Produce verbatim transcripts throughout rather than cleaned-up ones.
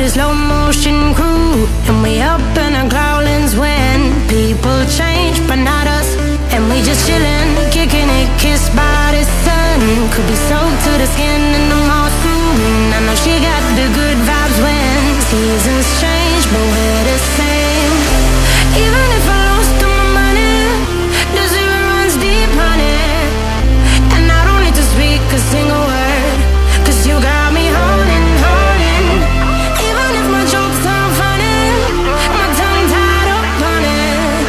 the slow motion crew, and we up in our growlings when people change, but not us. And we just chillin', kicking it, kissed by the sun. Could be soaked to the skin in the moss moon. I know she got the good vibes when seasons change, but we're the same. Even if I lost all my money, the zero runs deep, honey. And I don't need to speak a single word, 'cause you got me holding, holding. Even if my jokes aren't funny, my tongue tied up on it.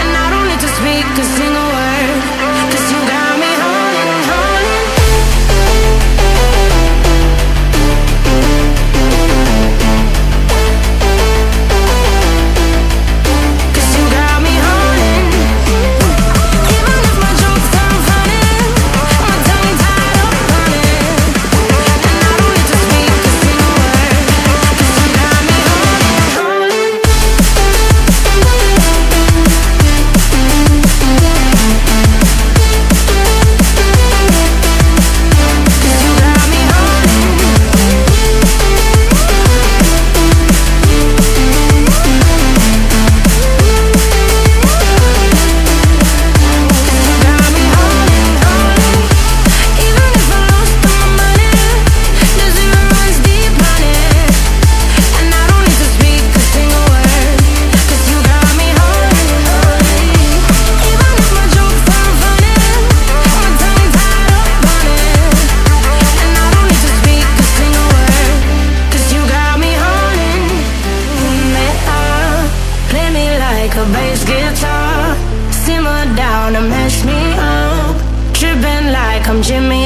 And I don't need to speak a single word, 'cause you got me holding, holding. A bass guitar, simmer down and mash me up, dripping like I'm Jimmy.